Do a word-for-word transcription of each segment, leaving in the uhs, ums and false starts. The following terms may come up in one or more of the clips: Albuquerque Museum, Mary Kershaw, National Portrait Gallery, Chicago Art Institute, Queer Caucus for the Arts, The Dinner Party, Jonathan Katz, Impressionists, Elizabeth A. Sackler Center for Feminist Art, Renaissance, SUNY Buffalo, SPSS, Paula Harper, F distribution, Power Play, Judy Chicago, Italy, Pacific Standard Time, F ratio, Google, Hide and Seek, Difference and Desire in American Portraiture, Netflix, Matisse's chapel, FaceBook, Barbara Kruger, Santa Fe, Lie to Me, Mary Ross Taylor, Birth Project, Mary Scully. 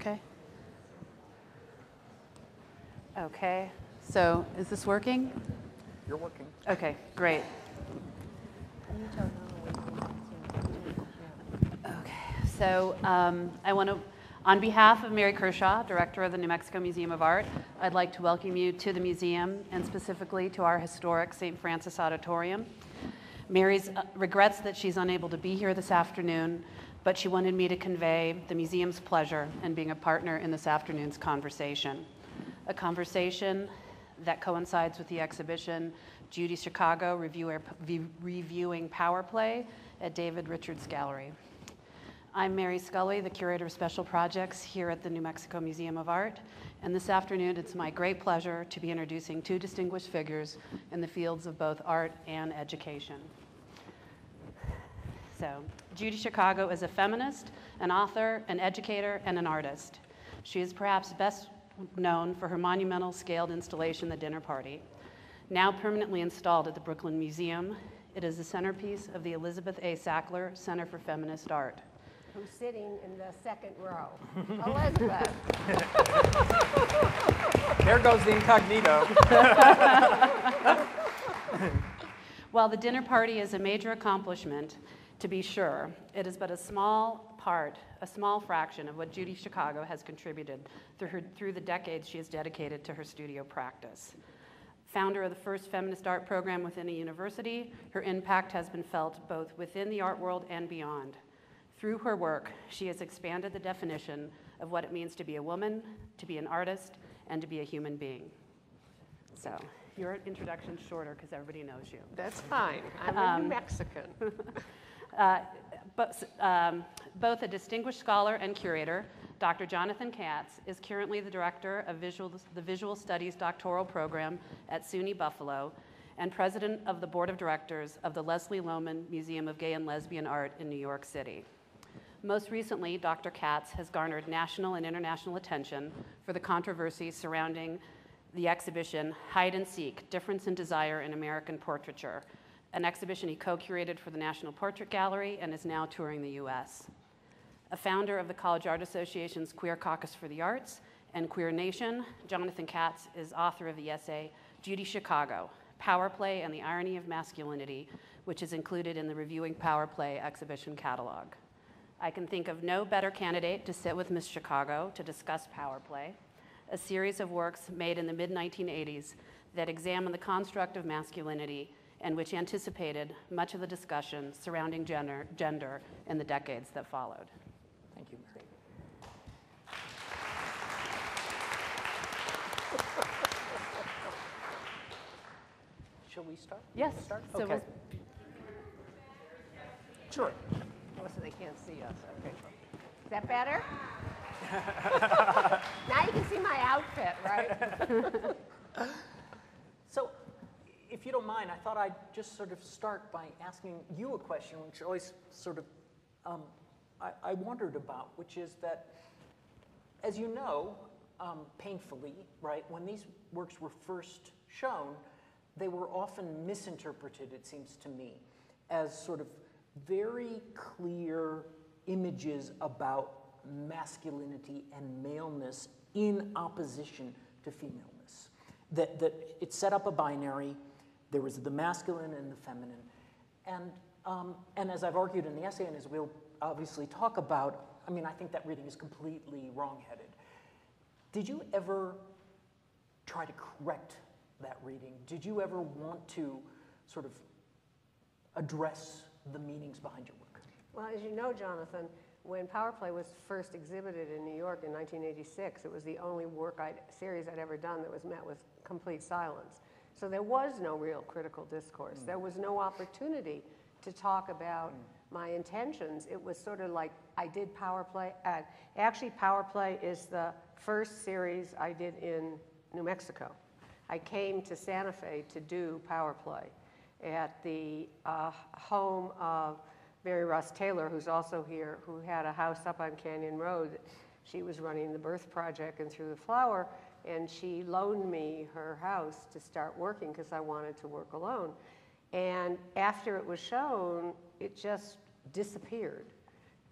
Okay. Okay. So is this working? You're working. Okay, great. Okay. So um, I want to, on behalf of Mary Kershaw, director of the New Mexico Museum of Art, I'd like to welcome you to the museum and specifically to our historic Saint Francis Auditorium. Mary uh, regrets that she's unable to be here this afternoon, but she wanted me to convey the museum's pleasure in being a partner in this afternoon's conversation. A conversation that coincides with the exhibition Judy Chicago reviewer, Reviewing Power Play at David Richard's Gallery. I'm Mary Scully, the curator of special projects here at the New Mexico Museum of Art, and this afternoon it's my great pleasure to be introducing two distinguished figures in the fields of both art and education. So, Judy Chicago is a feminist, an author, an educator, and an artist. She is perhaps best known for her monumental scaled installation, The Dinner Party. Now permanently installed at the Brooklyn Museum, it is the centerpiece of the Elizabeth A. Sackler Center for Feminist Art. Who's sitting in the second row. Elizabeth. There goes the incognito. While The Dinner Party is a major accomplishment, to be sure, it is but a small part, a small fraction of what Judy Chicago has contributed through, her, through the decades she has dedicated to her studio practice. Founder of the first feminist art program within a university, her impact has been felt both within the art world and beyond. Through her work, she has expanded the definition of what it means to be a woman, to be an artist, and to be a human being. So, your introduction's shorter because everybody knows you. That's fine. I'm um, a New Mexican. uh, but, um, both a distinguished scholar and curator, Doctor Jonathan Katz is currently the director of visual, the Visual Studies doctoral program at SUNY Buffalo and president of the board of directors of the Leslie Lohman Museum of Gay and Lesbian Art in New York City. Most recently, Doctor Katz has garnered national and international attention for the controversy surrounding the exhibition Hide and Seek, Difference and Desire in American Portraiture, an exhibition he co-curated for the National Portrait Gallery and is now touring the U S. A founder of the College Art Association's Queer Caucus for the Arts and Queer Nation, Jonathan Katz is author of the essay Judy Chicago, Power Play and the Irony of Masculinity, which is included in the Reviewing Power Play exhibition catalog. I can think of no better candidate to sit with Miz Chicago to discuss Power Play, a series of works made in the mid nineteen eighties that examine the construct of masculinity and which anticipated much of the discussion surrounding gender, gender in the decades that followed. Thank you, Mary. Shall we start? Yes. We'll start? So okay. We'll... Sure. Oh, so they can't see us. Okay. Is that better? Now you can see my outfit, right? So, if you don't mind, I thought I'd just sort of start by asking you a question, which always sort of um, I, I wondered about, which is that, as you know, um, painfully, right, when these works were first shown, they were often misinterpreted, it seems to me, as sort of very clear images about masculinity and maleness in opposition to femaleness. That, that it set up a binary, there was the masculine and the feminine. And, um, and as I've argued in the essay, and as we'll obviously talk about, I mean, I think that reading is completely wrongheaded. Did you ever try to correct that reading? Did you ever want to sort of address the meanings behind your work? Well, as you know, Jonathan, when Power Play was first exhibited in New York in nineteen eighty-six, it was the only work I'd, series I'd ever done that was met with complete silence. So there was no real critical discourse. Mm. There was no opportunity to talk about mm. my intentions. It was sort of like I did Power Play. At, actually, Power Play is the first series I did in New Mexico. I came to Santa Fe to do Power Play at the uh, home of Mary Ross Taylor, who's also here, who had a house up on Canyon Road. She was running the Birth Project and Through the Flower, and she loaned me her house to start working because I wanted to work alone. And after it was shown, it just disappeared.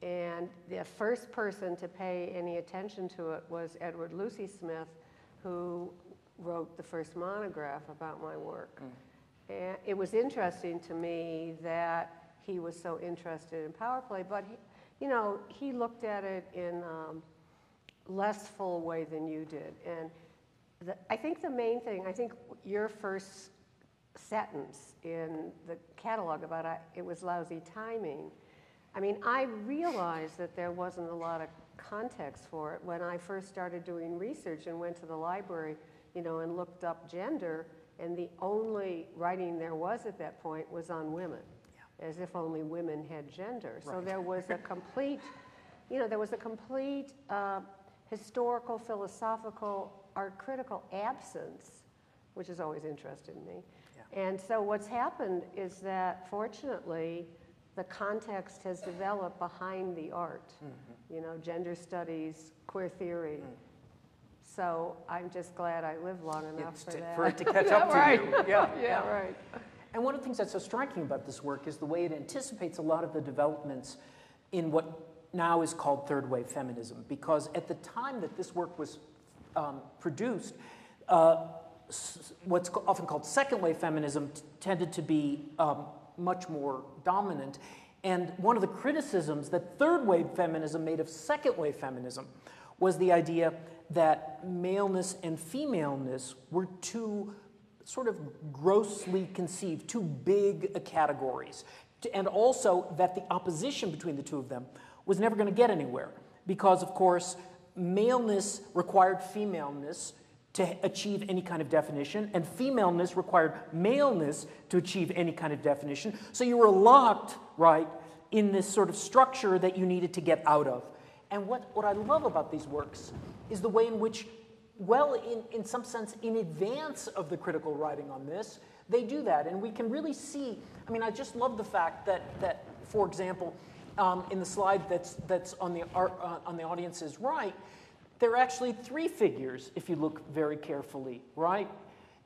And the first person to pay any attention to it was Edward Lucy Smith, who wrote the first monograph about my work. Mm. And it was interesting to me that he was so interested in Power Play, but he, you know, he looked at it in um, less full way than you did. And the, I think the main thing, I think your first sentence in the catalog about it, it was lousy timing. I mean, I realized that there wasn't a lot of context for it when I first started doing research and went to the library, you know, and looked up gender, and the only writing there was at that point was on women, yeah. as if only women had gender. Right. So there was a complete, you know, there was a complete uh, historical, philosophical, art critical absence, which has always interested me. Yeah. And so what's happened is that, fortunately, the context has developed behind the art, mm-hmm. you know, gender studies, queer theory. Mm. So I'm just glad I lived long enough it's for that. For it to catch up to right. you. Yeah. yeah, yeah, right. And one of the things that's so striking about this work is the way it anticipates a lot of the developments in what now is called third wave feminism. Because at the time that this work was um, produced, uh, what's often called second wave feminism tended to be um, much more dominant. And one of the criticisms that third wave feminism made of second wave feminism was the idea that maleness and femaleness were too sort of grossly conceived, too big categories. And also that the opposition between the two of them was never going to get anywhere because, of course, maleness required femaleness to achieve any kind of definition, and femaleness required maleness to achieve any kind of definition. So you were locked, right, in this sort of structure that you needed to get out of. And what, what I love about these works is the way in which, well, in, in some sense, in advance of the critical writing on this, they do that. And we can really see, I mean, I just love the fact that, that for example, um, in the slide that's, that's on, the, uh, on the audience's right, there are actually three figures, if you look very carefully, right?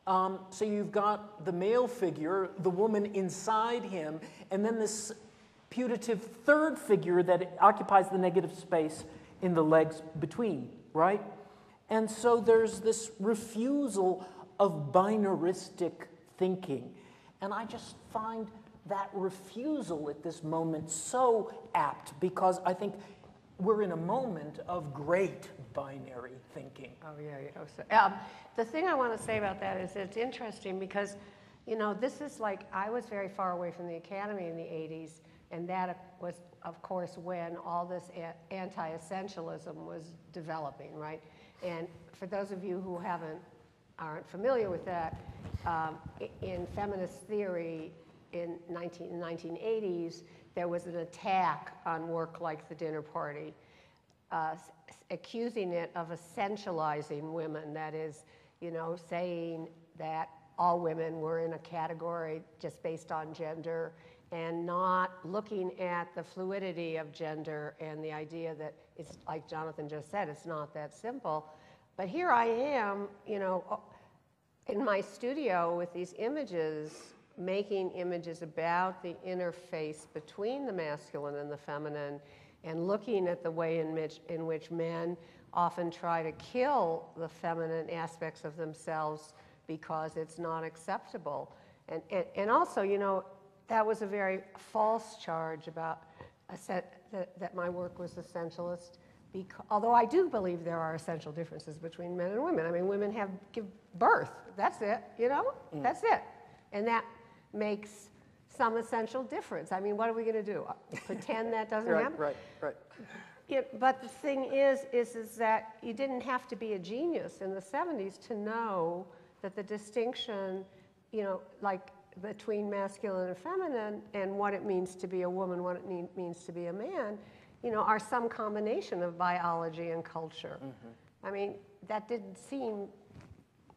Um, so you've got the male figure, the woman inside him, and then this putative third figure that occupies the negative space in the legs between, right? And so there's this refusal of binaristic thinking. And I just find that refusal at this moment so apt, because I think we're in a moment of great binary thinking. Oh, yeah, yeah. Oh, so, um, the thing I want to say about that is it's interesting because, you know, this is like, I was very far away from the academy in the eighties, and that was, of course, when all this anti-essentialism was developing, right? And for those of you who haven't, aren't familiar with that, um, in feminist theory in nineteen eighties, there was an attack on work like The Dinner Party, uh, accusing it of essentializing women. That is, you know, saying that all women were in a category just based on gender and not looking at the fluidity of gender and the idea that it's, like Jonathan just said, it's not that simple. But here I am, you know, in my studio with these images, making images about the interface between the masculine and the feminine, and looking at the way in which, in which men often try to kill the feminine aspects of themselves because it's not acceptable. And, and, and also, you know, that was a very false charge about a set, that, that my work was essentialist, because, although I do believe there are essential differences between men and women. I mean, women have give birth, that's it, you know, mm. that's it. And that makes some essential difference. I mean, what are we going to do? Pretend that doesn't right, happen? Right, right, right. But the thing is, is, is that you didn't have to be a genius in the seventies to know that the distinction, you know, like between masculine and feminine and what it means to be a woman, what it mean, means to be a man, you know, are some combination of biology and culture. Mm-hmm. I mean, that didn't seem,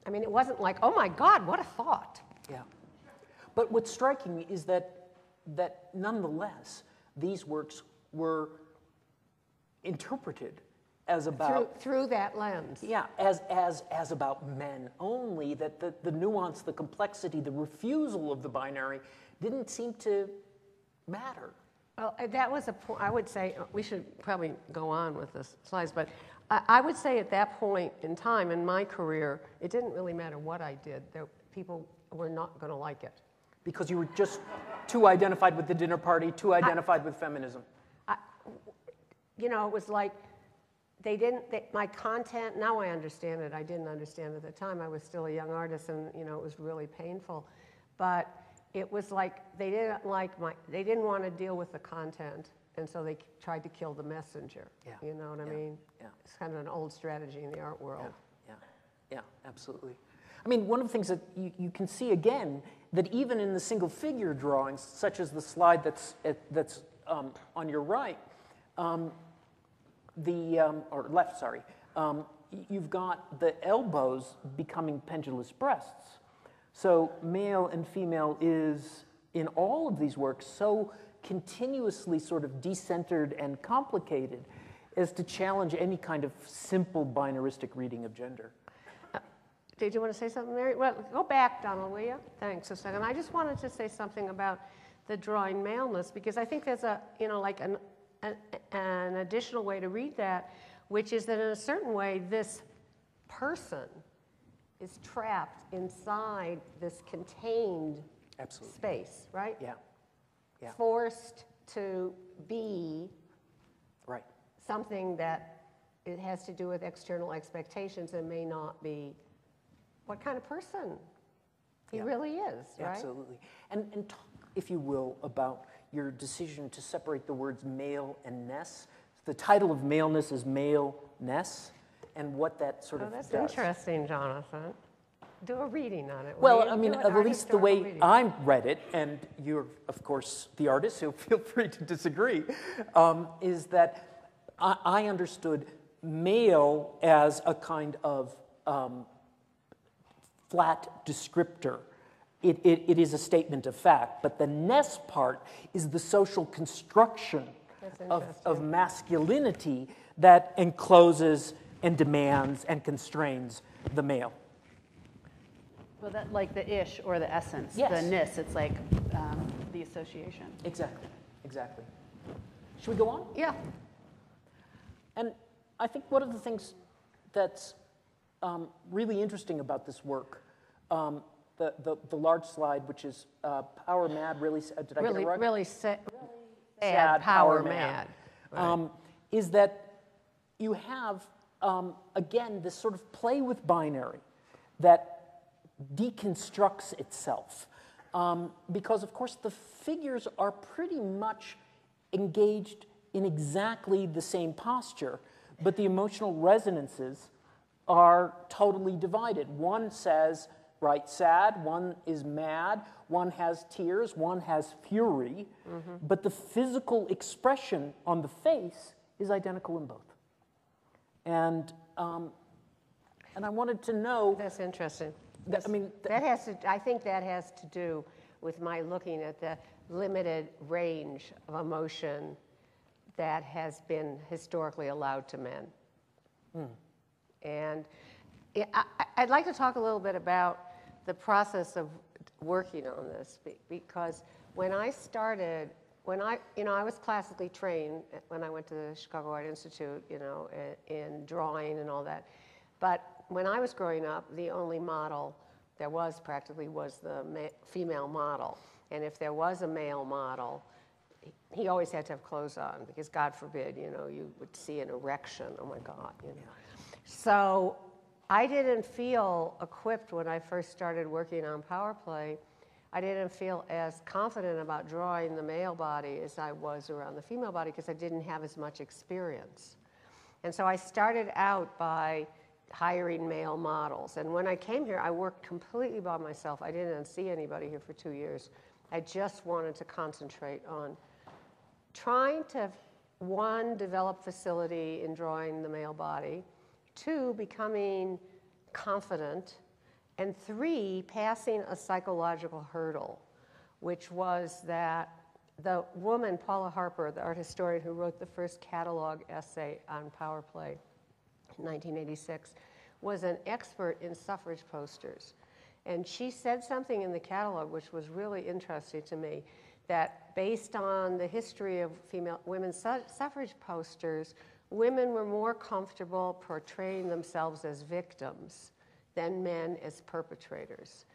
I mean, it wasn't like, oh my God, what a thought. Yeah. But what's striking me is that, that nonetheless, these works were interpreted as about... Through, through that lens. Yeah, as, as, as about men only, that the, the nuance, the complexity, the refusal of the binary didn't seem to matter. Well, that was a point, I would say, we should probably go on with the slides, but I, I would say at that point in time in my career, it didn't really matter what I did. There, people were not going to like it. Because you were just too identified with the dinner party, too identified I, with feminism. I, you know, it was like they didn't, they, my content, now I understand it. I didn't understand at the time. I was still a young artist and, you know, it was really painful. But it was like they didn't like my, they didn't want to deal with the content, and so they tried to kill the messenger. Yeah. You know what yeah. I mean? Yeah. It's kind of an old strategy in the art world. Yeah, yeah, yeah, absolutely. I mean, one of the things that you, you can see again, that even in the single figure drawings, such as the slide that's, that's um, on your right, um, the, um, or left, sorry, um, you've got the elbows becoming pendulous breasts. So male and female is, in all of these works, so continuously sort of decentered and complicated as to challenge any kind of simple binaristic reading of gender. Uh, did you want to say something, Mary? Well, go back, Donald, will you? Thanks a second. I just wanted to say something about the drawing maleness, because I think there's a, you know, like an, an, an additional way to read that, which is that in a certain way, this person is trapped inside this contained Absolutely. Space, right? Yeah. yeah. Forced to be right. something that it has to do with external expectations and may not be what kind of person he yeah. really is, right? Absolutely. And, and talk, if you will, about your decision to separate the words male and ness. The title of maleness is male-ness. And what that sort oh, of that's does. Interesting, Jonathan. Do a reading on it. Well, you? I mean, at least the way reading. I read it, and you're, of course, the artist, so feel free to disagree, um, is that I, I understood male as a kind of um, flat descriptor. It, it, it is a statement of fact, but the ness part is the social construction of, of masculinity that encloses and demands and constrains the male. Well, that, like the ish or the essence, yes. the ness, it's like um, the association. Exactly, exactly. Should we go on? Yeah. And I think one of the things that's um, really interesting about this work, um, the, the, the large slide, which is uh, Power Mad, really, uh, did I really, get it right? Really, sa really sad, sad Power, Power Mad, mad. Um, right. is that you have Um, again, this sort of play with binary that deconstructs itself. Um, because, of course, the figures are pretty much engaged in exactly the same posture, but the emotional resonances are totally divided. One says, right, sad, one is mad, one has tears, one has fury, mm-hmm. but the physical expression on the face is identical in both. And um, and I wanted to know. That's interesting. That, I mean, th that has to. I think that has to do with my looking at the limited range of emotion that has been historically allowed to men. Mm. And it, I, I'd like to talk a little bit about the process of working on this, because when I started. When I, you know, I was classically trained when I went to the Chicago Art Institute, you know, in, in drawing and all that. But when I was growing up, the only model there was practically was the ma female model. And if there was a male model, he, he always had to have clothes on because, God forbid, you know, you would see an erection. Oh my God, you know. So I didn't feel equipped when I first started working on Power Play. I didn't feel as confident about drawing the male body as I was around the female body because I didn't have as much experience. And so I started out by hiring male models. And when I came here, I worked completely by myself. I didn't see anybody here for two years. I just wanted to concentrate on trying to, one, develop facility in drawing the male body, two, becoming confident, and three, passing a psychological hurdle, which was that the woman, Paula Harper, the art historian who wrote the first catalog essay on Power Play in nineteen eighty-six, was an expert in suffrage posters. And she said something in the catalog which was really interesting to me, that based on the history of female women's suffrage posters, women were more comfortable portraying themselves as victims than men as perpetrators.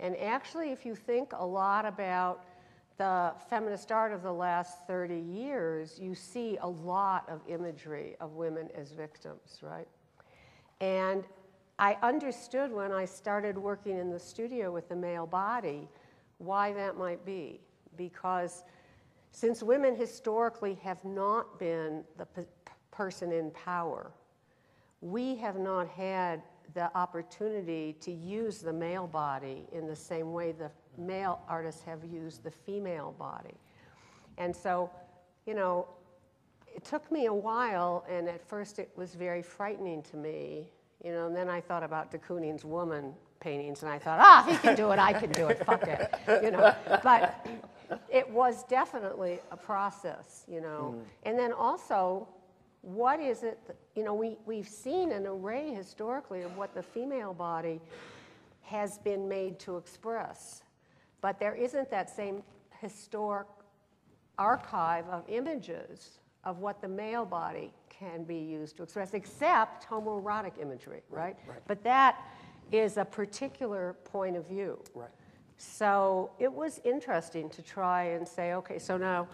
And actually, if you think a lot about the feminist art of the last thirty years, you see a lot of imagery of women as victims, right? And I understood when I started working in the studio with the male body why that might be, because since women historically have not been the p person in power, we have not had the opportunity to use the male body in the same way the male artists have used the female body. And so, you know, it took me a while, and at first it was very frightening to me, you know, and then I thought about de Kooning's Woman paintings, and I thought, ah, he can do it, I can do it, fuck it, you know. But it was definitely a process, you know. Mm. And then also, what is it, that, you know, we, we've seen an array historically of what the female body has been made to express. But there isn't that same historic archive of images of what the male body can be used to express, except homoerotic imagery, right? Right. But that is a particular point of view. Right. So it was interesting to try and say, okay, so now,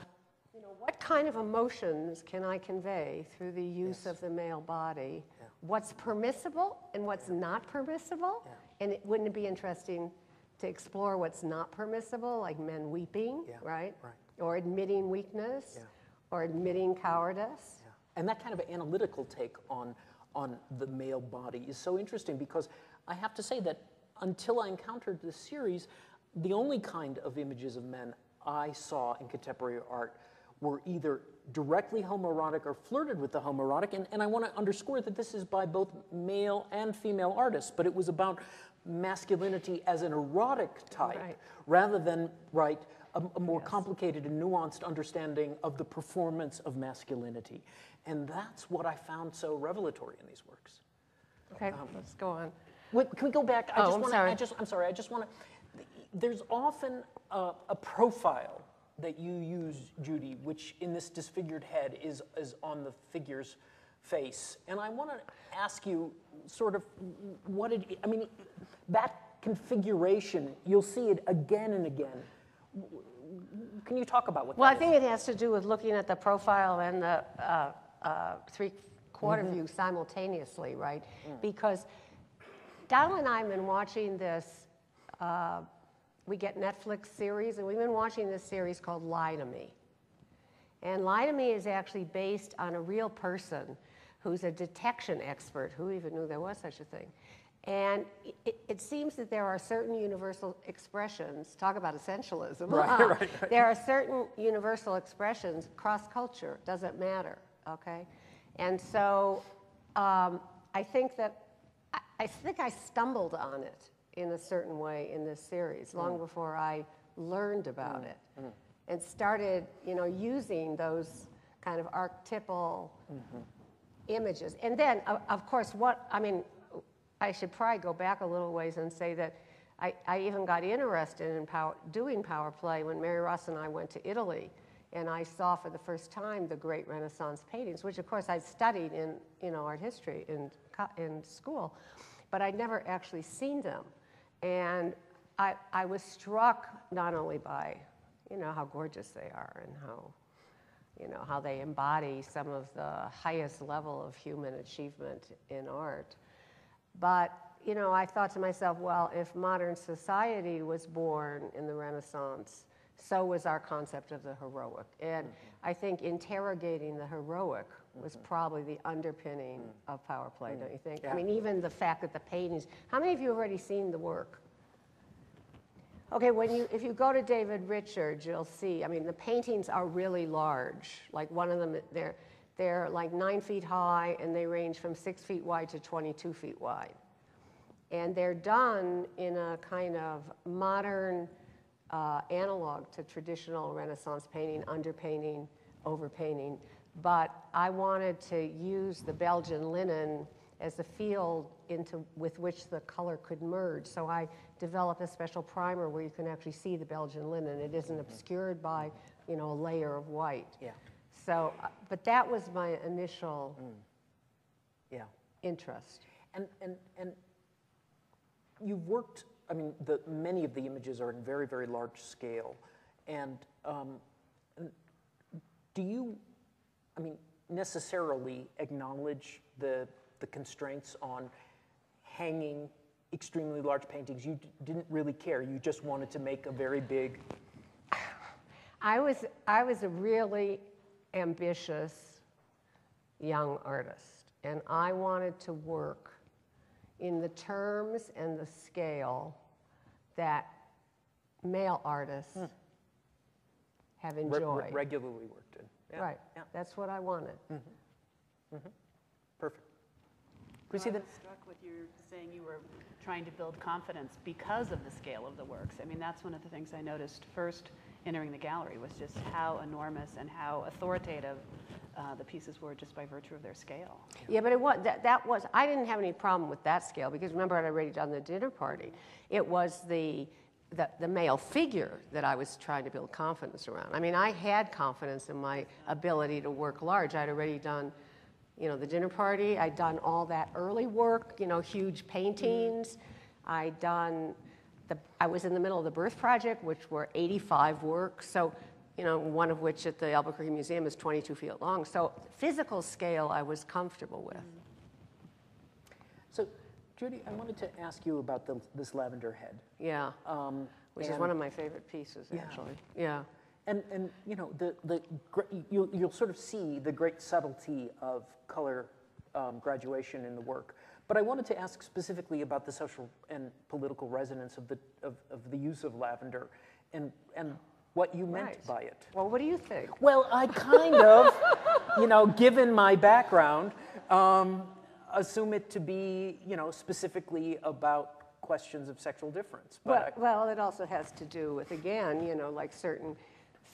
you know, what kind of emotions can I convey through the use yes. of the male body? Yeah. What's permissible and what's yeah. not permissible? Yeah. And it, wouldn't it be interesting to explore what's not permissible, like men weeping, yeah. right? Right? Or admitting weakness, yeah. or admitting cowardice? Yeah. And that kind of analytical take on, on the male body is so interesting, because I have to say that until I encountered this series, the only kind of images of men I saw in contemporary art were either directly homoerotic or flirted with the homoerotic. And, and I want to underscore that this is by both male and female artists, but it was about masculinity as an erotic type right. rather than right, a, a more yes. complicated and nuanced understanding of the performance of masculinity. And that's what I found so revelatory in these works. Okay, um, let's go on. Wait, can we go back? I oh, just I'm wanna, sorry. I just, I'm sorry, I just want to, there's often a, a profile that you use, Judy, which in this disfigured head is, is on the figure's face. And I want to ask you sort of what it, I mean, that configuration, you'll see it again and again. Can you talk about what well, that Well, I is? think it has to do with looking at the profile and the uh, uh, three-quarter mm-hmm. view simultaneously, right? Mm. Because Donald and I have been watching this uh, we get Netflix series, and we've been watching this series called Lie to Me. And Lie to Me is actually based on a real person who's a detection expert. Who even knew there was such a thing? And it, it seems that there are certain universal expressions, talk about essentialism. Right, right, right. There are certain universal expressions, cross-culture, doesn't matter, okay? And so um, I think that, I, I think I stumbled on it in a certain way in this series, long mm. before I learned about mm. it, mm. and started, you know, using those kind of archetypal mm-hmm. images. And then, of, of course, what, I mean, I should probably go back a little ways and say that I, I even got interested in power, doing Power Play when Mary Ross and I went to Italy, and I saw for the first time the great Renaissance paintings, which, of course, I studied in, you know, art history in, in school, but I'd never actually seen them. And I, I was struck not only by, you know, how gorgeous they are and how, you know, how they embody some of the highest level of human achievement in art, but, you know, I thought to myself, well, if modern society was born in the Renaissance, so was our concept of the heroic. And mm-hmm. I think interrogating the heroic was probably the underpinning mm. of Power Play, mm. don't you think? Yeah. I mean, even the fact that the paintings, how many of you have already seen the work? Okay, when you, if you go to David Richard, you'll see, I mean, the paintings are really large. Like one of them, they're, they're like nine feet high, and they range from six feet wide to twenty-two feet wide. And they're done in a kind of modern uh, analog to traditional Renaissance painting, underpainting, overpainting. But I wanted to use the Belgian linen as a field into with which the color could merge. So I developed a special primer where you can actually see the Belgian linen. It isn't obscured by, you know, a layer of white. Yeah. So, but that was my initial mm. yeah. interest. And, and, and you've worked, I mean, the, many of the images are in very, very large scale. And um, do you, I mean, necessarily acknowledge the, the constraints on hanging extremely large paintings? You d didn't really care. You just wanted to make a very big... I was, I was a really ambitious young artist. And I wanted to work in the terms and the scale that male artists mm. have enjoyed. Re regularly worked in. Yeah. Right. Yeah. That's what I wanted. Mm-hmm. Mm-hmm. Perfect. Well, I was struck with you saying you were trying to build confidence because of the scale of the works. I mean, that's one of the things I noticed first entering the gallery was just how enormous and how authoritative Uh, the pieces were just by virtue of their scale. Yeah, but it was that, that was I didn't have any problem with that scale because remember I'd already done The Dinner Party. It was the, the the male figure that I was trying to build confidence around. I mean, I had confidence in my ability to work large. I'd already done, you know, The Dinner Party. I'd done all that early work, you know, huge paintings. Mm-hmm. I'd done the I was in the middle of the Birth Project, which were eighty-five works. So. You know, one of which at the Albuquerque Museum is twenty-two feet long. So physical scale I was comfortable with. So, Judy, I wanted to ask you about the, this lavender head. Yeah, um, which is one of my favorite pieces, yeah. actually. Yeah. And, and you know, the, the, you'll, you'll sort of see the great subtlety of color um, graduation in the work. But I wanted to ask specifically about the social and political resonance of the, of, of the use of lavender and, and what you meant right. by it. Well, what do you think? Well, I kind of, you know, given my background, um, assume it to be, you know, specifically about questions of sexual difference. But well, I, well, it also has to do with, again, you know, like certain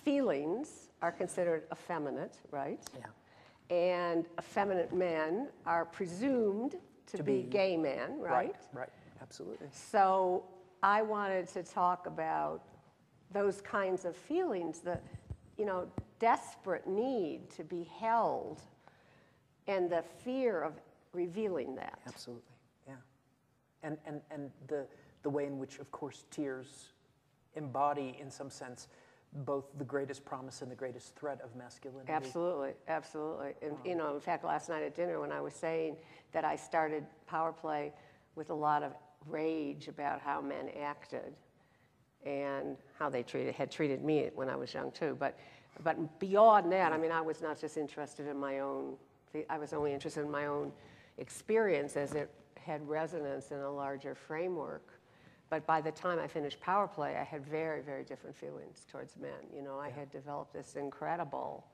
feelings are considered effeminate, right? Yeah. And effeminate men are presumed to, to be, be gay men, right? Right, right, absolutely. So I wanted to talk about those kinds of feelings, the, you know, desperate need to be held and the fear of revealing that. Absolutely, yeah. And, and, and the, the way in which, of course, tears embody, in some sense, both the greatest promise and the greatest threat of masculinity. Absolutely, absolutely. And, wow. you know, in fact, last night at dinner when I was saying that I started Power Play with a lot of rage about how men acted, and how they treated, had treated me when I was young too. But, but beyond that, I mean, I was not just interested in my own, I was only interested in my own experience as it had resonance in a larger framework. But by the time I finished Power Play, I had very, very different feelings towards men. You know, I yeah. had developed this incredible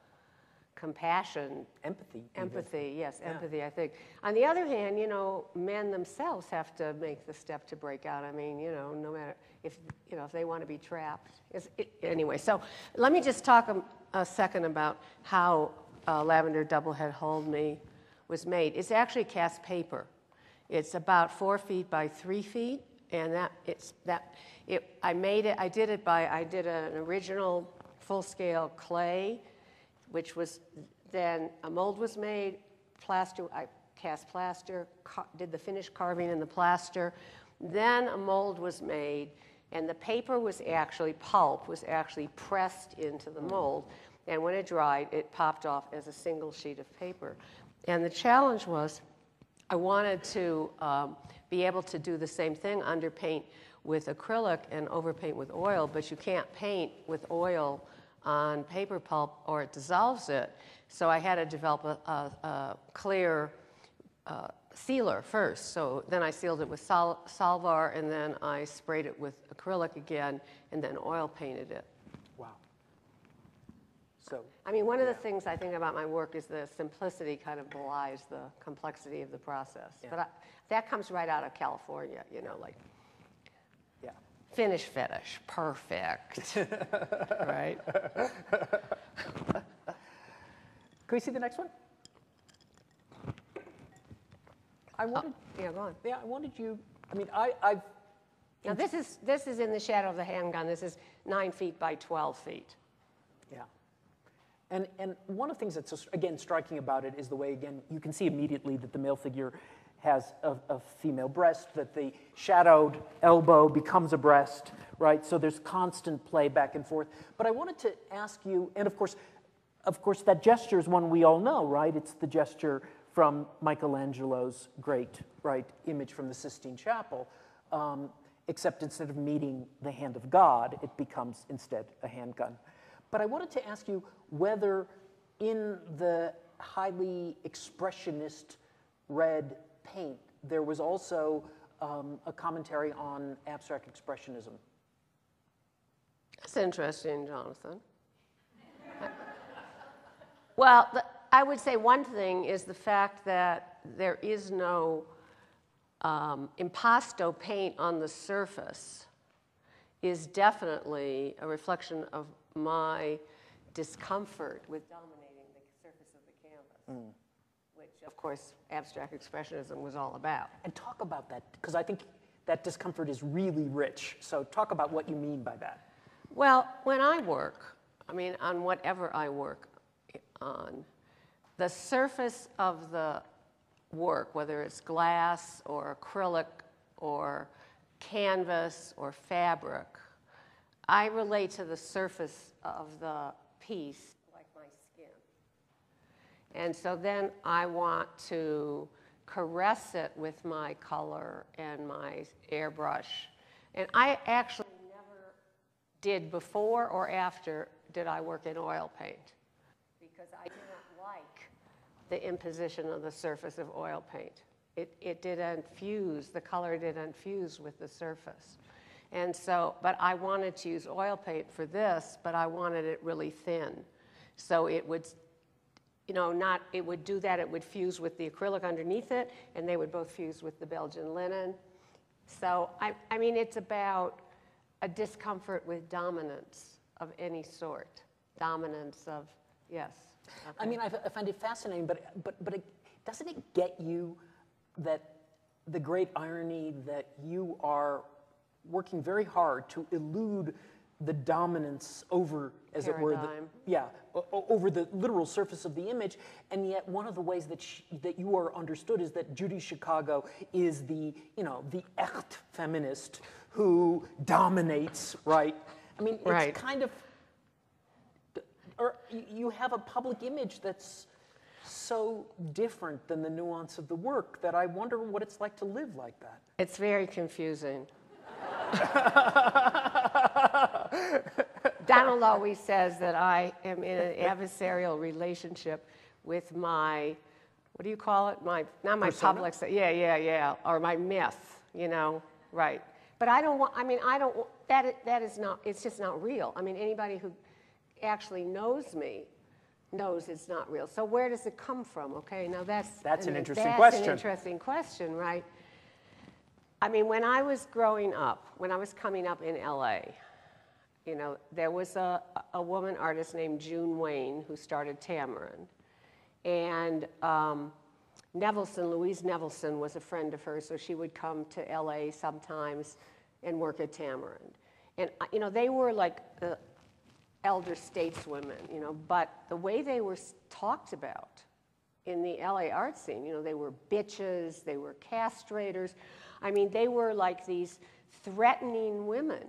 compassion. Empathy. Empathy, even. yes, yeah. empathy, I think. On the other hand, you know, men themselves have to make the step to break out. I mean, you know, no matter if, you know, if they want to be trapped. It's, it, anyway, so let me just talk a, a second about how uh, Lavender Doublehead Hold Me was made. It's actually cast paper. It's about four feet by three feet, and that, it's, that, it, I made it, I did it by, I did an original full-scale clay, which was then a mold was made, plaster, I cast plaster, ca did the finished carving in the plaster. Then a mold was made, and the paper was actually, pulp was actually pressed into the mold. And when it dried, it popped off as a single sheet of paper. And the challenge was I wanted to um, be able to do the same thing, underpaint with acrylic and overpaint with oil, but you can't paint with oil on paper pulp or it dissolves it. So I had to develop a, a, a clear uh, sealer first. So then I sealed it with sol salvar and then I sprayed it with acrylic again and then oil painted it. Wow. So I mean, one yeah. of the things I think about my work is the simplicity kind of belies the complexity of the process. Yeah. But I, that comes right out of California, you know, like finish, finish, perfect, right? Can we see the next one? I wanted, oh. yeah, go on. Yeah, I wanted you, I mean, I, I've. Now this is, this is in the shadow of the handgun. This is nine feet by twelve feet. Yeah. And, and one of the things that's, again, striking about it is the way, again, you can see immediately that the male figure has a, a female breast, that the shadowed elbow becomes a breast, right? So there's constant play back and forth. But I wanted to ask you, and of course, of course, that gesture is one we all know, right? It's the gesture from Michelangelo's great, right, image from the Sistine Chapel, um, except instead of meeting the hand of God, it becomes instead a handgun. But I wanted to ask you whether in the highly expressionist red paint, there was also um, a commentary on abstract expressionism. That's interesting, Jonathan. Well, the, I would say one thing is the fact that there is no um, impasto paint on the surface is definitely a reflection of my discomfort with dominating the surface of the canvas, mm. which, of course, abstract expressionism was all about. And talk about that, because I think that discomfort is really rich. So talk about what you mean by that. Well, when I work, I mean, on whatever I work on, the surface of the work, whether it's glass or acrylic or canvas or fabric, I relate to the surface of the piece like my skin. And so then I want to caress it with my color and my airbrush. And I actually never did before or after did I work in oil paint, because I did not like the imposition of the surface of oil paint. It, it didn't fuse, the color didn't fuse with the surface. And so, but I wanted to use oil paint for this, but I wanted it really thin. So it would, you know, not, it would do that, it would fuse with the acrylic underneath it, and they would both fuse with the Belgian linen. So, I, I mean, it's about a discomfort with dominance of any sort. Dominance of, yes. Okay. I mean, I, I find it fascinating, but, but, but it, doesn't it get you that the great irony that you are working very hard to elude the dominance over, as Paradigm. it were, the, yeah, over the literal surface of the image, and yet one of the ways that she, that you are understood is that Judy Chicago is the, you know, the echt feminist who dominates, right? I mean, it's right. kind of, or you have a public image that's so different than the nuance of the work that I wonder what it's like to live like that. It's very confusing. Donald always says that I am in an adversarial relationship with my, what do you call it? My, not my Persona? public, yeah, yeah, yeah, or my myth, you know, right. But I don't want, I mean, I don't, that, that is not, it's just not real. I mean, anybody who actually knows me knows it's not real. So where does it come from, okay? Now that's, that's an, an interesting that's question. That's an interesting question, right? I mean, when I was growing up, when I was coming up in L A, you know, there was a, a woman artist named June Wayne who started Tamarind. And um, Nevelson, Louise Nevelson was a friend of hers, so she would come to L A sometimes and work at Tamarind. And, you know, they were like the elder stateswomen, you know, but the way they were talked about in the L A art scene, you know, they were bitches, they were castrators. I mean, they were like these threatening women.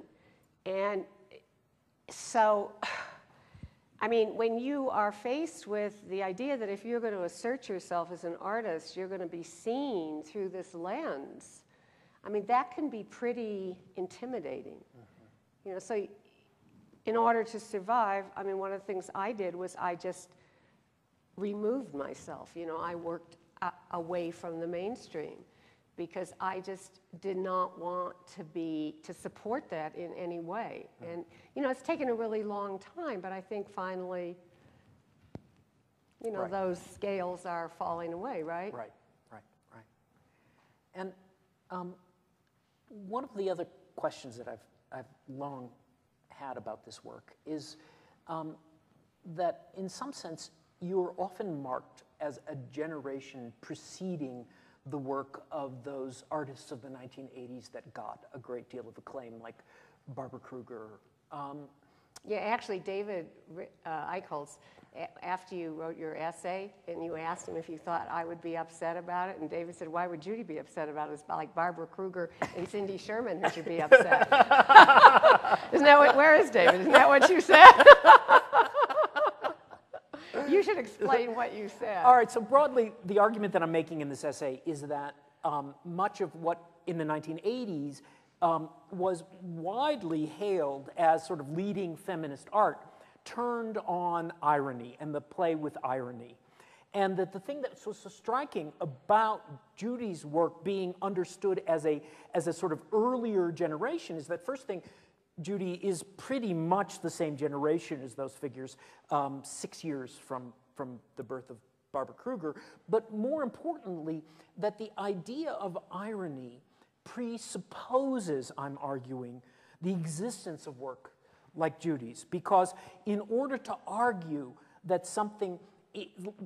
And so, I mean, when you are faced with the idea that if you're going to assert yourself as an artist, you're going to be seen through this lens, I mean, that can be pretty intimidating. Mm-hmm. You know, so in order to survive, I mean, one of the things I did was I just removed myself. You know, I worked a- away from the mainstream, because I just did not want to be, to support that in any way. And, you know, it's taken a really long time, but I think finally, you know, right. those scales are falling away, right? Right, right, right. And um, one of the other questions that I've, I've long had about this work is um, that in some sense, you're often marked as a generation preceding the work of those artists of the nineteen eighties that got a great deal of acclaim, like Barbara Kruger. Um, yeah, actually, David uh, Eichholz, after you wrote your essay, and you asked him if you thought I would be upset about it, and David said, why would Judy be upset about it? It's like Barbara Kruger and Cindy Sherman who should be upset. Isn't that what, where is David? Isn't that what you said? You should explain what you said. All right, so broadly, the argument that I'm making in this essay is that um, much of what in the nineteen eighties um, was widely hailed as sort of leading feminist art turned on irony and the play with irony. And that the thing that was so striking about Judy's work being understood as a, as a sort of earlier generation is that, first thing, Judy is pretty much the same generation as those figures, um, six years from, from the birth of Barbara Kruger. But more importantly, that the idea of irony presupposes, I'm arguing, the existence of work like Judy's. Because in order to argue that something,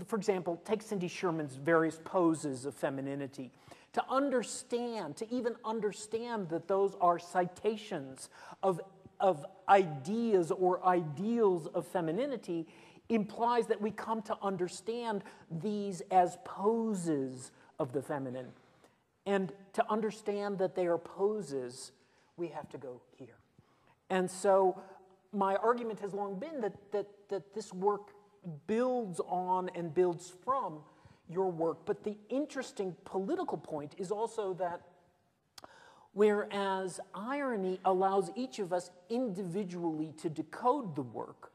for example, take Cindy Sherman's various poses of femininity, to understand, to even understand that those are citations of, of ideas or ideals of femininity implies that we come to understand these as poses of the feminine. And to understand that they are poses, we have to go here. And so my argument has long been that, that, that this work builds on and builds from your work. But the interesting political point is also that whereas irony allows each of us individually to decode the work,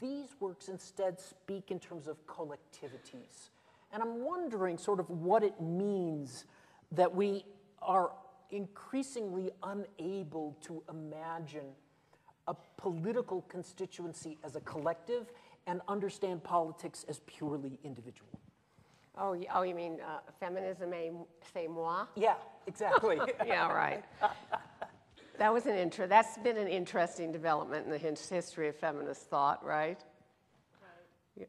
these works instead speak in terms of collectivities. And I'm wondering sort of what it means that we are increasingly unable to imagine a political constituency as a collective and understand politics as purely individual. Oh, oh, you mean uh, feminism, c'est moi? Yeah, exactly. Yeah, right. That was an inter that's been an interesting development in the history of feminist thought, right? Right. Yeah.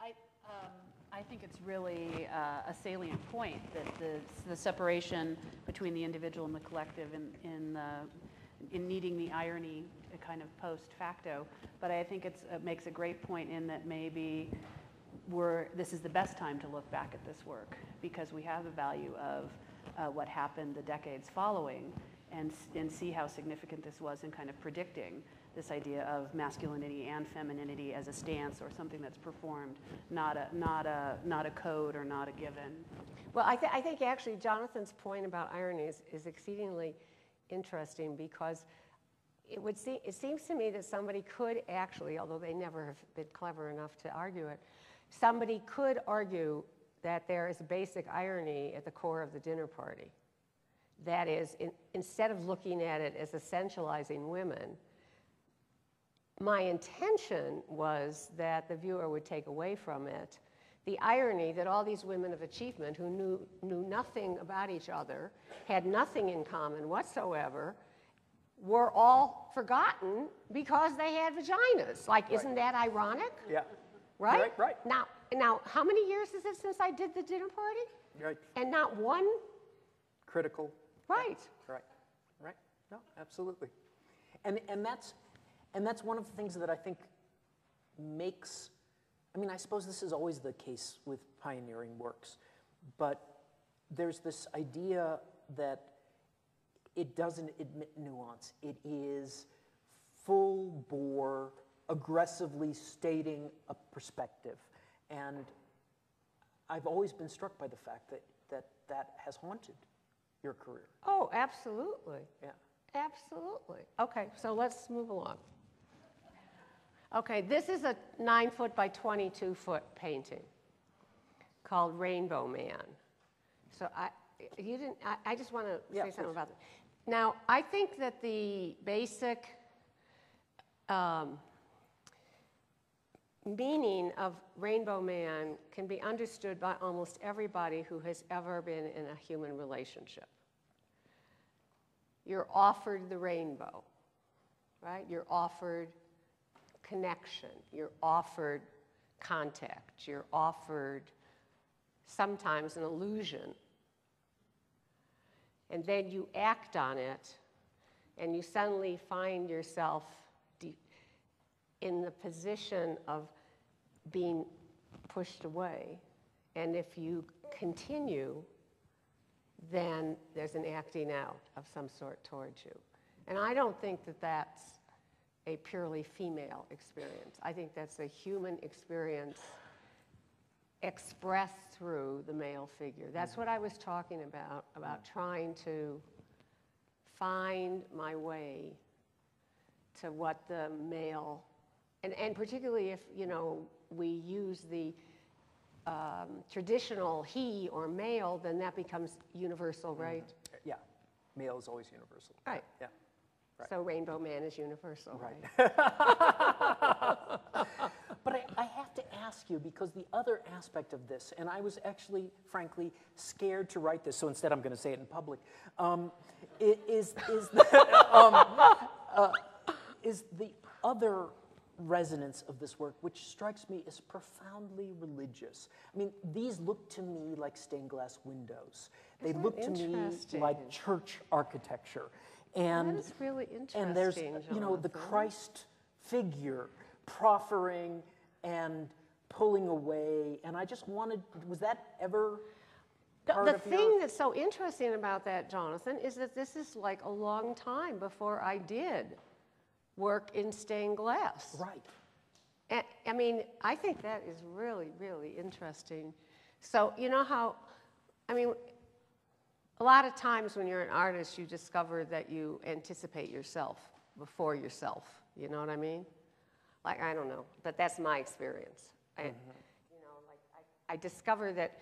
I, um, I think it's really uh, a salient point that the, the separation between the individual and the collective in, in, the, in needing the irony kind of post facto. But I think it's, it makes a great point in that maybe We're, this is the best time to look back at this work because we have the value of uh, what happened the decades following and, and see how significant this was in kind of predicting this idea of masculinity and femininity as a stance or something that's performed, not a, not a, not a code or not a given. Well, I, th I think actually Jonathan's point about irony is, is exceedingly interesting because it, would see, it seems to me that somebody could actually, although they never have been clever enough to argue it, somebody could argue that there is a basic irony at the core of the dinner party. That is, in, instead of looking at it as essentializing women, my intention was that the viewer would take away from it the irony that all these women of achievement who knew, knew nothing about each other, had nothing in common whatsoever, were all forgotten because they had vaginas. Like, right. Isn't that ironic? Yeah. Right? Right, right. Now, now, how many years is it since I did the dinner party? Right. And not one? Critical. Right. Right. Right. No, absolutely. And, and, that's, and that's one of the things that I think makes, I mean, I suppose this is always the case with pioneering works, but there's this idea that it doesn't admit nuance. It is full bore, aggressively stating a perspective. And I've always been struck by the fact that that, that has haunted your career. Oh, absolutely. Yeah. Absolutely. Okay, so let's move along. Okay, this is a nine foot by twenty-two foot painting called Rainbow Man. So I, you didn't, I, I just want to yeah, say something please. about that. Now, I think that the basic, um, meaning of Rainbow Man can be understood by almost everybody who has ever been in a human relationship. You're offered the rainbow, right? You're offered connection. You're offered contact. You're offered sometimes an illusion and then you act on it, and you suddenly find yourself in the position of being pushed away. And if you continue, then there's an acting out of some sort towards you. And I don't think that that's a purely female experience. I think that's a human experience expressed through the male figure. That's what I was talking about, about trying to find my way to what the male, and, and particularly if, you know, we use the um, traditional he or male, then that becomes universal, right? Mm-hmm. Yeah, male is always universal. Right. Yeah. Right. So Rainbow Man is universal, right? right. But I, I have to ask you, because the other aspect of this, and I was actually, frankly, scared to write this, so instead I'm going to say it in public, um, is, is, the, um, uh, is the other resonance of this work, which strikes me as profoundly religious. I mean, these look to me like stained glass windows. They Isn't look to me like church architecture. And, that is really interesting, and there's, Jonathan. you know, the Christ figure proffering and pulling away, and I just wanted, was that ever part of your... The thing that's so interesting about that, Jonathan, is that this is like a long time before I did work in stained glass. Right. And, I mean, I think that is really, really interesting. So, you know how, I mean, a lot of times when you're an artist, you discover that you anticipate yourself before yourself. You know what I mean? Like, I don't know, but that's my experience. I, mm-hmm. You know, like I, I discovered that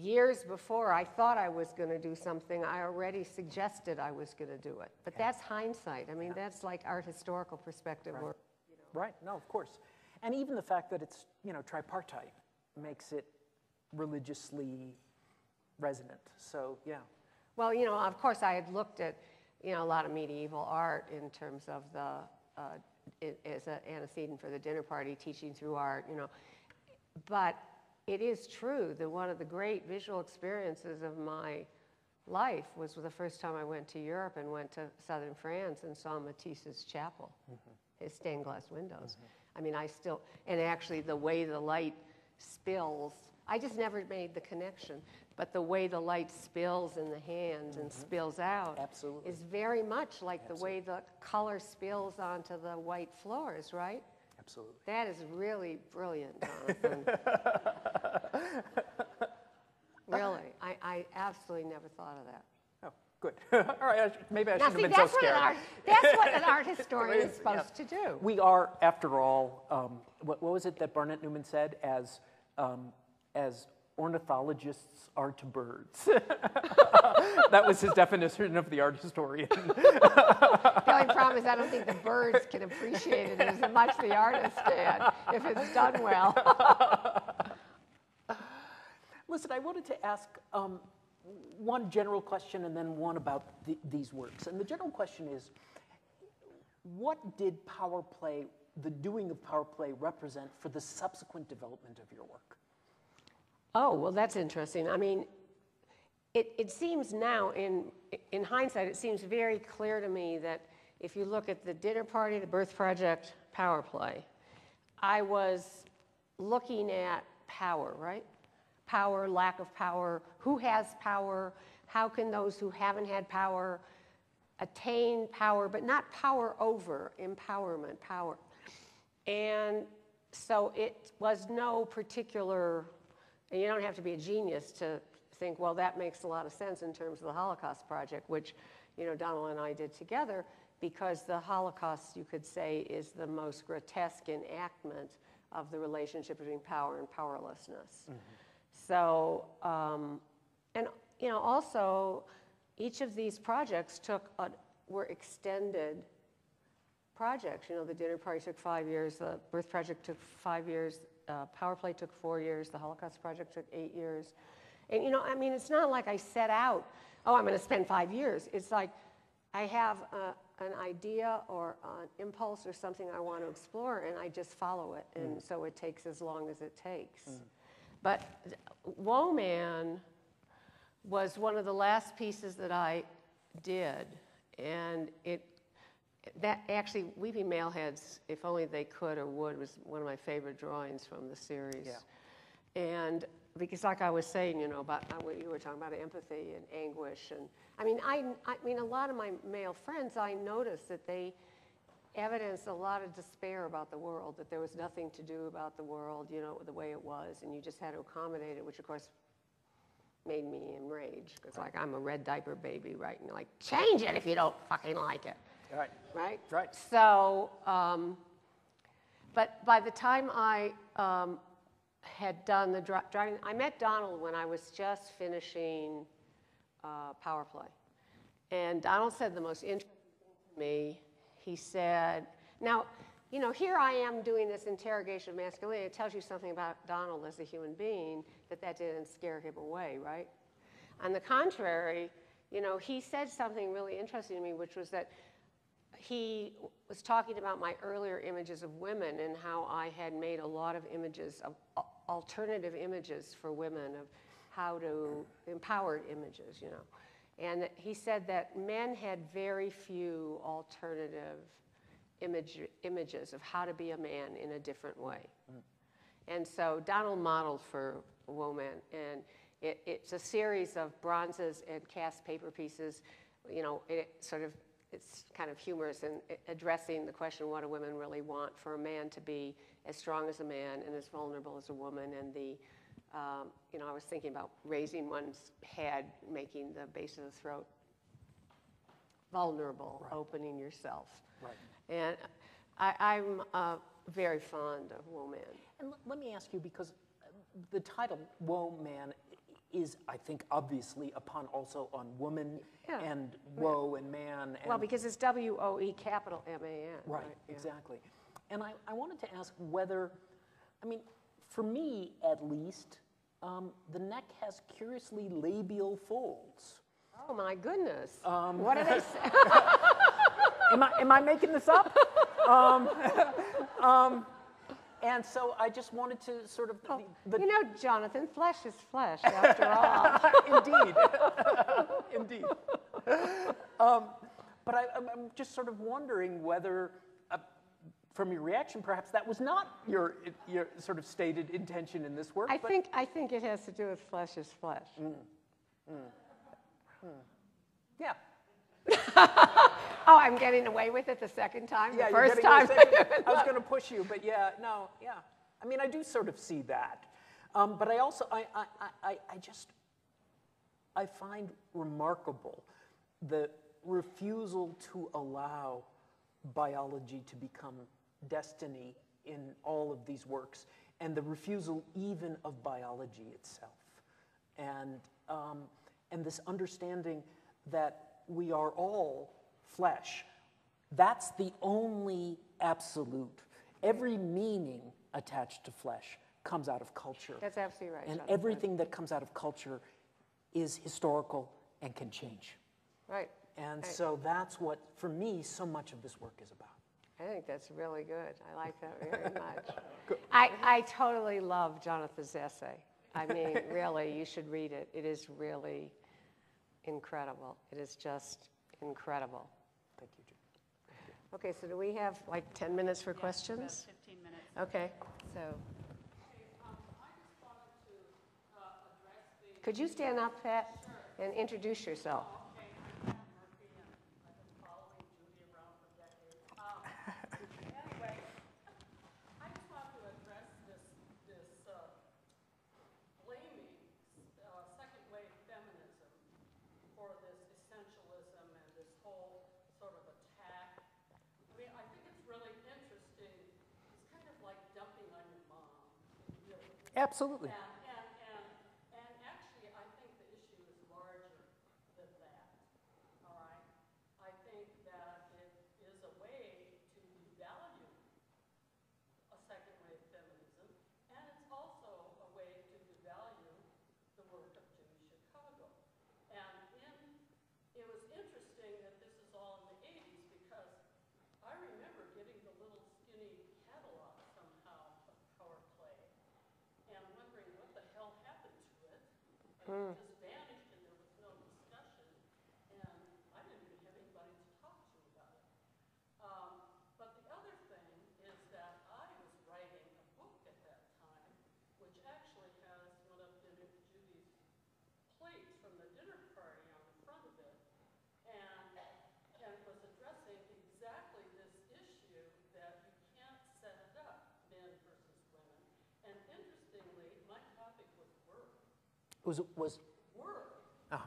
years before I thought I was going to do something, I already suggested I was going to do it. But yeah. that's hindsight. I mean, yeah. that's like art historical perspective. Right. Or, you know. Right. No, of course. And even the fact that it's, you know, tripartite makes it religiously resonant. So, yeah. Well, you know, of course, I had looked at, you know, a lot of medieval art in terms of the, uh, it, as an antecedent for the dinner party, teaching through art, you know. But it is true that one of the great visual experiences of my life was the first time I went to Europe and went to southern France and saw Matisse's chapel, mm-hmm. his stained glass windows. Mm-hmm. I mean, I still, and actually the way the light spills, I just never made the connection. But the way the light spills in the hands mm-hmm. and spills out Absolutely. is very much like Absolutely. the way the color spills onto the white floors, right? Absolutely. That is really brilliant, Jonathan. Really, I, I absolutely never thought of that. Oh, good. All right, I should, maybe I now, shouldn't see, have been so scared. Art, that's what an art historian is supposed yeah. to do. We are, after all, um, what, what was it that Barnett Newman said as, um, as ornithologists are to birds. That was his definition of the art historian. The only problem is I don't think the birds can appreciate it as much the artist can if it's done well. Listen, I wanted to ask um, one general question and then one about the, these works. And the general question is, what did Power Play, the doing of Power Play, represent for the subsequent development of your work? Oh, well, that's interesting. I mean, it, it seems now, in, in hindsight, it seems very clear to me that if you look at the dinner party, the Birth Project, Power Play, I was looking at power, right? Power, lack of power, who has power, how can those who haven't had power attain power, but not power over, empowerment, power. And so it was no particular... And you don't have to be a genius to think, well, that makes a lot of sense in terms of the Holocaust project, which, you know, Donald and I did together, because the Holocaust, you could say, is the most grotesque enactment of the relationship between power and powerlessness. Mm-hmm. So, um, and, you know, also, each of these projects took, a, were extended projects. You know, the dinner party took five years, the birth project took five years, Uh, Power Play took four years, the Holocaust project took eight years. And you know, I mean, it's not like I set out, oh, I'm gonna spend five years. It's like I have a, an idea or an impulse or something I want to explore and I just follow it. And mm. so it takes as long as it takes. Mm. But Woe Man was one of the last pieces that I did. And it, that actually, Weeping Maleheads, If Only They Could or Would, was one of my favorite drawings from the series. Yeah. And because, like I was saying, you know, about what you were talking about, empathy and anguish. And I mean, I, I mean, a lot of my male friends, I noticed that they evidenced a lot of despair about the world, that there was nothing to do about the world, you know, the way it was, and you just had to accommodate it, which, of course, made me enraged, because, like, I'm a red diaper baby, right? And, like, change it if you don't fucking like it. Right. Right? Right. So, um, but by the time I um, had done the dri driving, I met Donald when I was just finishing uh, Power Play. And Donald said the most interesting thing to me. He said, now, you know, here I am doing this interrogation of masculinity. It tells you something about Donald as a human being, that that didn't scare him away, right? On the contrary, you know, he said something really interesting to me, which was that he was talking about my earlier images of women and how I had made a lot of images, of alternative images for women, of how to, empowered images, you know. And he said that men had very few alternative image, images of how to be a man in a different way. Mm. And so Donald modeled for Woe Man, and it, it's a series of bronzes and cast paper pieces. You know, it sort of, it's kind of humorous in addressing the question, what do women really want, for a man to be as strong as a man and as vulnerable as a woman, and the Um, you know, I was thinking about raising one's head, making the base of the throat vulnerable, right, opening yourself. Right. And I, I'm uh, very fond of Woe Man. And let me ask you, because the title Woe Man is, I think, obviously a pun also on woman, yeah, and woe, yeah, and man. And well, because it's W O E capital M A N. Right, right? Exactly. Yeah. And I, I wanted to ask whether, I mean, for me, at least, um, the neck has curiously labial folds. Oh, my goodness. Um, what are they saying? am, I, am I making this up? Um, um, and so I just wanted to sort of... Oh, the, the you know, Jonathan, flesh is flesh, after all. Indeed. Indeed. Um, but I, I'm just sort of wondering whether... From your reaction, perhaps that was not your, your sort of stated intention in this work. I, but think, I think it has to do with flesh is flesh. Mm. Mm. Mm. Yeah. Oh, I'm getting away with it the second time? Yeah, the first time? I was going to push you, but yeah, no, yeah. I mean, I do sort of see that. Um, but I also, I, I, I, I just, I find remarkable the refusal to allow biology to become destiny in all of these works, and the refusal even of biology itself, and um, and this understanding that we are all flesh. That's the only absolute. Every meaning attached to flesh comes out of culture. That's absolutely right. And Jonathan, everything that comes out of culture is historical and can change. Right. And right, so that's what, for me, so much of this work is about. I think that's really good. I like that very much. I, I totally love Jonathan's essay. I mean, really, you should read it. It is really incredible. It is just incredible. Thank you, Judy. Thank you. OK, so do we have like ten minutes for, yeah, questions? About fifteen minutes. OK, so. Could you stand up, Pat, and introduce yourself? Absolutely. And, and, and, and actually, I think the issue is larger than that, all right? I think that it is a way to devalue a second-wave feminism, and it's also a way to devalue the work of Judy Chicago. And in, it was interesting that this is all in the eighties, because I remember getting the little skinny catalog somehow of Power Play, and wondering what the hell happened to it, and mm. it just vanished, and there was was was work. Uh-huh.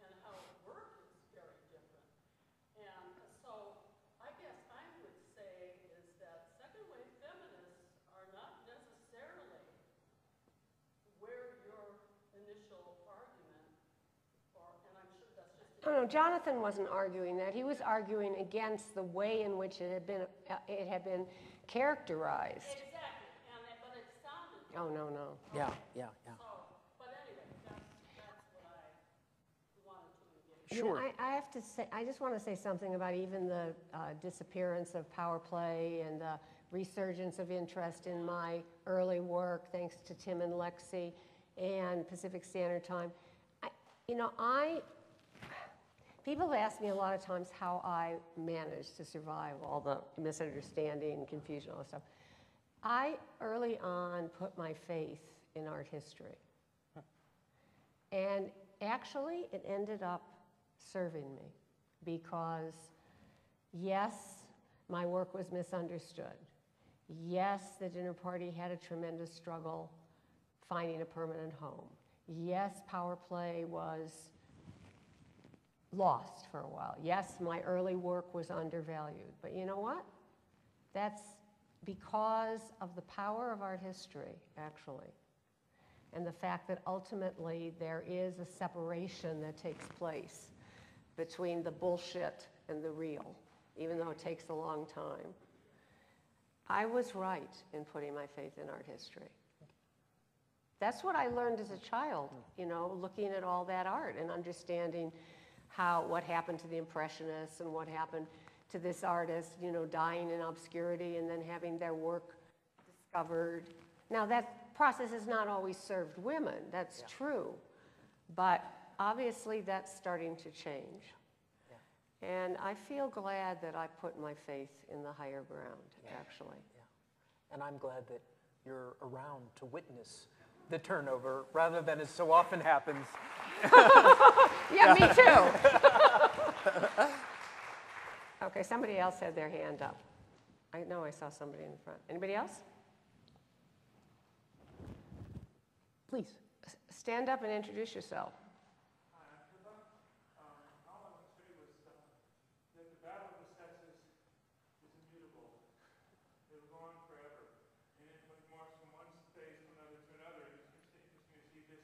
And how work is very different. And so I guess I would say is that second wave feminists are not necessarily where your initial argument, or, and I'm sure that's just... Oh, no, Jonathan wasn't arguing that. He was arguing against the way in which it had been, uh, it had been characterized. Exactly. Oh, no, no. Yeah, yeah, yeah. So, but anyway, that's, that's what I wanted to do. Sure. You know, I, I have to say, I just want to say something about even the uh, disappearance of Power Play and the resurgence of interest in my early work, thanks to Tim and Lexi and Pacific Standard Time. I, you know, I, people ask me a lot of times how I managed to survive all the misunderstanding, confusion, all that stuff. I early on put my faith in art history. Huh. And actually, it ended up serving me because, yes, my work was misunderstood. Yes, the Dinner Party had a tremendous struggle finding a permanent home. Yes, Power Play was lost for a while. Yes, my early work was undervalued. But you know what? That's because of the power of art history, actually, and the fact that ultimately there is a separation that takes place between the bullshit and the real, even though it takes a long time. I was right in putting my faith in art history. That's what I learned as a child, you know, looking at all that art and understanding how, what happened to the Impressionists and what happened to this artist, you know, dying in obscurity and then having their work discovered. Now, that process has not always served women, that's yeah. true, but obviously that's starting to change. Yeah. And I feel glad that I put my faith in the higher ground, yeah. actually. Yeah. And I'm glad that you're around to witness the turnover rather than as so often happens. Yeah, me too. Okay, somebody else had their hand up. I know I saw somebody in the front. Anybody else? Please. S stand up and introduce yourself. Hi, I'm Cuba. Um, all I want to say was uh, that the battle of the sexes is immutable. They were gone forever. And it would march from one space to another to another. It's interesting to see this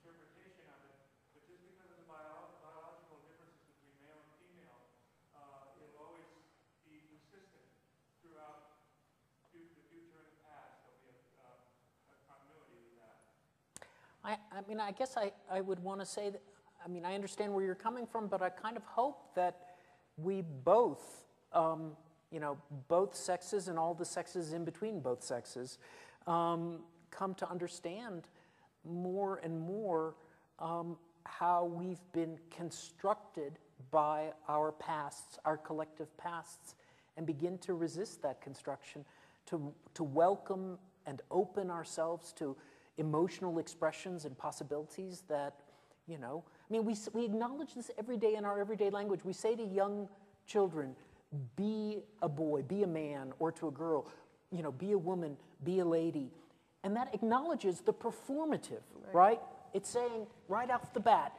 interpretation of it. But just because of the biology, I, I mean, I guess I, I would want to say that, I mean, I understand where you're coming from, but I kind of hope that we both, um, you know, both sexes and all the sexes in between both sexes, um, come to understand more and more um, how we've been constructed by our pasts, our collective pasts, and begin to resist that construction, to, to welcome and open ourselves to emotional expressions and possibilities that, you know, I mean, we, we acknowledge this every day in our everyday language. We say to young children, be a boy, be a man, or to a girl, you know, be a woman, be a lady. And that acknowledges the performative, right? right? It's saying right off the bat,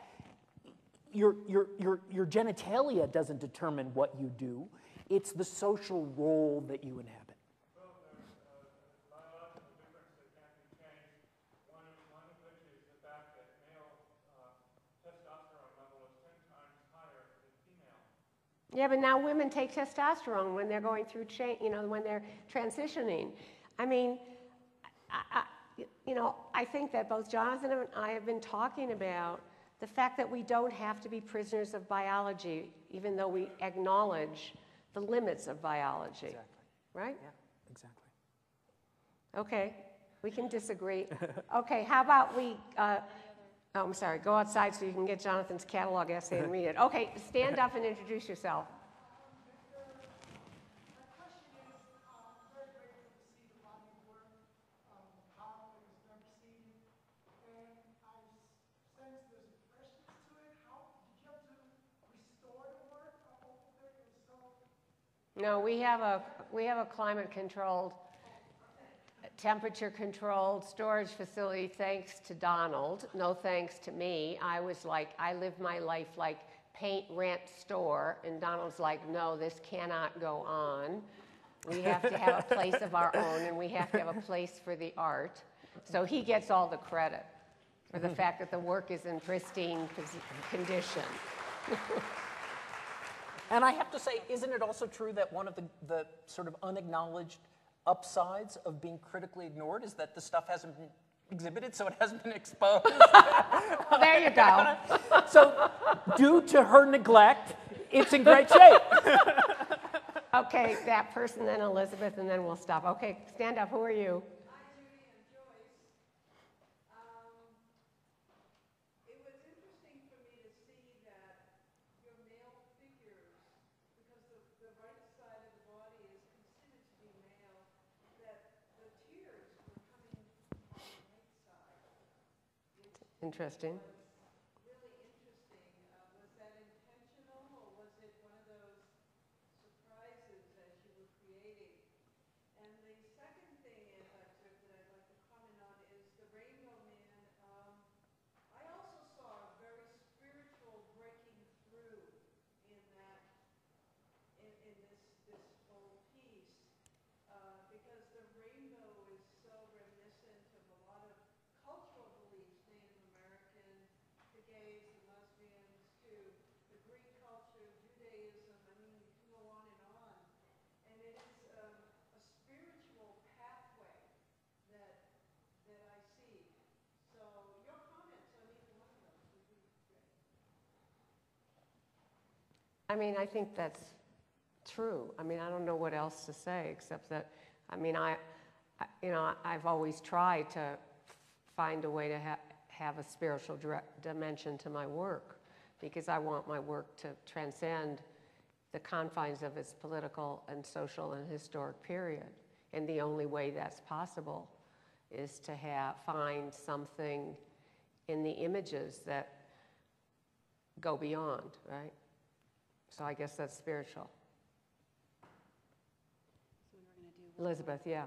your, your, your, your genitalia doesn't determine what you do. It's the social role that you inhabit. Yeah, but now women take testosterone when they're going through change, you know, when they're transitioning. I mean, I, I, you know, I think that both Jonathan and I have been talking about the fact that we don't have to be prisoners of biology, even though we acknowledge the limits of biology. Exactly. Right? Yeah, exactly. Okay, we can disagree. Okay, how about we... Uh, Oh, I'm sorry, go outside so you can get Jonathan's catalog essay and read it. Okay, stand up and introduce yourself. No, we have a, we have a climate-controlled temperature-controlled storage facility thanks to Donald, no thanks to me. I was like, I live my life like paint, rent, store, and Donald's like, no, this cannot go on. We have to have a place of our own, and we have to have a place for the art. So he gets all the credit for the fact that the work is in pristine condition. And I have to say, isn't it also true that one of the, the sort of unacknowledged upsides of being critically ignored is that the stuff hasn't been exhibited, so it hasn't been exposed? Well, there you go. So due to her neglect, it's in great shape. Okay, that person, then Elizabeth, and then we'll stop. Okay, stand up. Who are you? Interesting. Really interesting. Uh, was that intentional, or was it one of those surprises that you were creating? And the second thing is, uh, that I'd like to comment on is the Rainbow Man. Um, I also saw a very spiritual breaking through in that, in, in this this whole piece, uh, because the rainbow is so reminiscent of a lot of cultural beliefs. Gays and lesbians, to the Greek culture, Judaism, I mean, you can go on and on. And it is um, a spiritual pathway that that I see. So your comments on either one of those would be great. I mean, I think that's true. I mean, I don't know what else to say except that, I mean, I, I you know, I've always tried to find a way to have have a spiritual dimension to my work, because I want my work to transcend the confines of its political and social and historic period. And the only way that's possible is to have, find something in the images that go beyond, right? So I guess that's spiritual. So we're gonna do Elizabeth, yeah.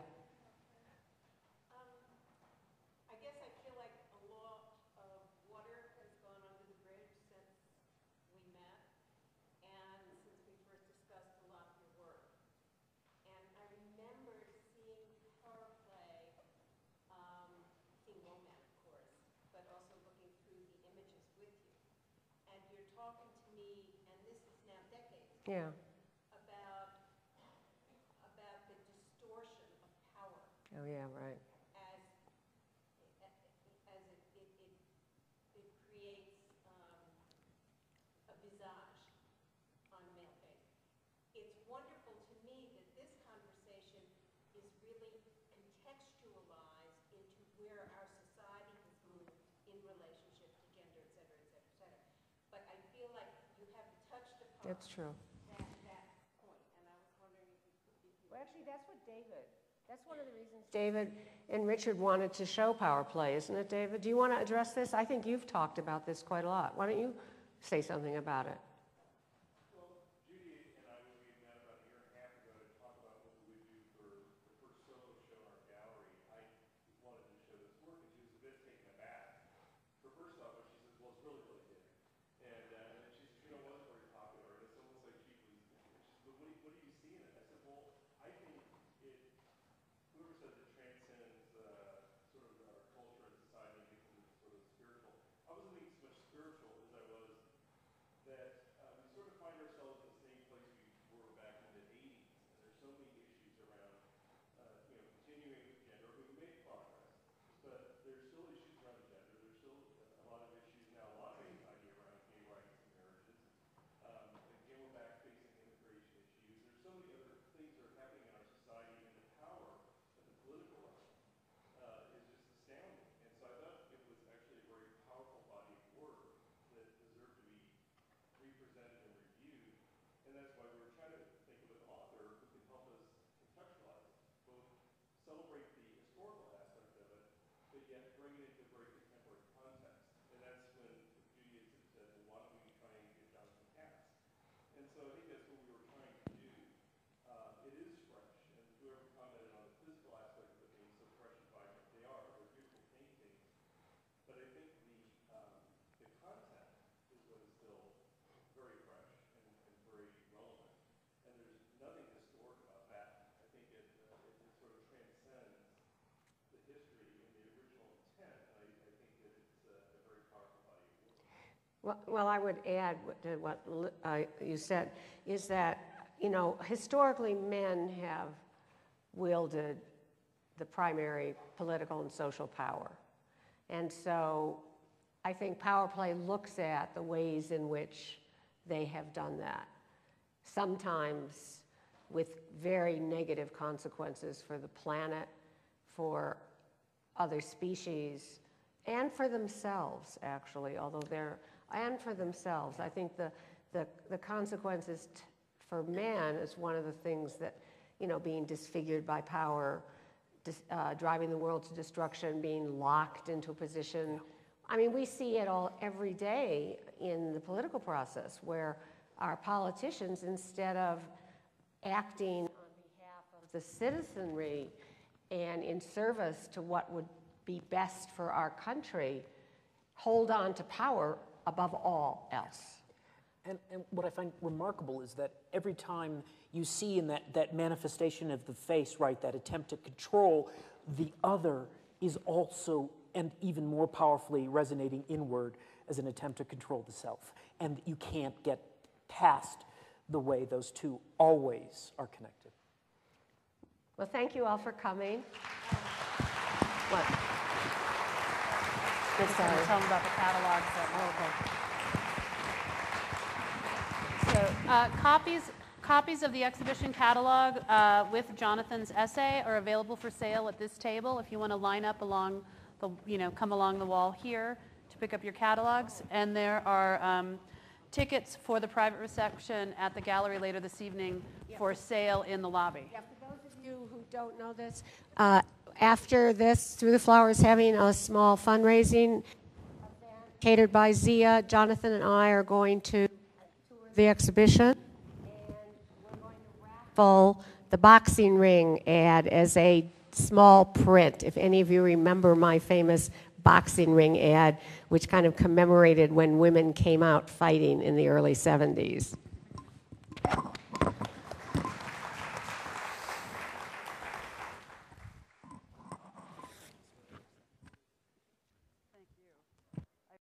Yeah. About about the distortion of power. Oh yeah, right. As as it it, it, it creates um, a visage on a male face. It's wonderful to me that this conversation is really contextualized into where our society has moved in relationship to gender, et cetera, et cetera, et cetera. But I feel like you have touched upon. That's true. Actually, that's what David, that's one of the reasons David and Richard wanted to show Power Play, isn't it, David? Do you want to address this? I think you've talked about this quite a lot. Why don't you say something about it? Well, Judy and I, when we met about a year and a half ago to talk about what we would do for the first solo show in our gallery, I wanted to show this work, and she was a bit taken aback. Her first thought was, she said, well, it's really, really good. And, uh, and then she said, you know, it wasn't very popular, and it's almost like she was, she said, but what do, what do you see in it? I said, well, I think it, whoever said it transcends uh, sort of our culture and society and becomes sort of spiritual. I wasn't thinking so much spiritual as I was that Well, well, I would add to what uh, you said is that, you know, historically men have wielded the primary political and social power. And so I think Power Play looks at the ways in which they have done that, sometimes with very negative consequences for the planet, for other species, and for themselves, actually, although they're, and for themselves. I think the, the, the consequences t for man is one of the things that, you know, being disfigured by power, dis uh, driving the world to destruction, being locked into a position. I mean, we see it all every day in the political process where our politicians, instead of acting on behalf of the citizenry and in service to what would be best for our country, hold on to power above all else. And, and what I find remarkable is that every time you see in that, that manifestation of the face, right, that attempt to control, the other is also, and even more powerfully, resonating inward as an attempt to control the self. And you can't get past the way those two always are connected. Well, thank you all for coming. What? This is going to tell them about the catalogs. So, oh, okay. so uh, copies, copies of the exhibition catalog uh, with Jonathan's essay are available for sale at this table. If you want to line up along the, you know, come along the wall here to pick up your catalogs, and there are. Um, Tickets for the private reception at the gallery later this evening yep. for sale in the lobby. Yeah, for those of you who don't know this, uh, after this, Through the Flower is having a small fundraising event catered by Zia. Jonathan and I are going to tour the exhibition, and we're going to raffle the boxing ring ad as a small print. If any of you remember my famous boxing ring ad, which kind of commemorated when women came out fighting in the early seventies.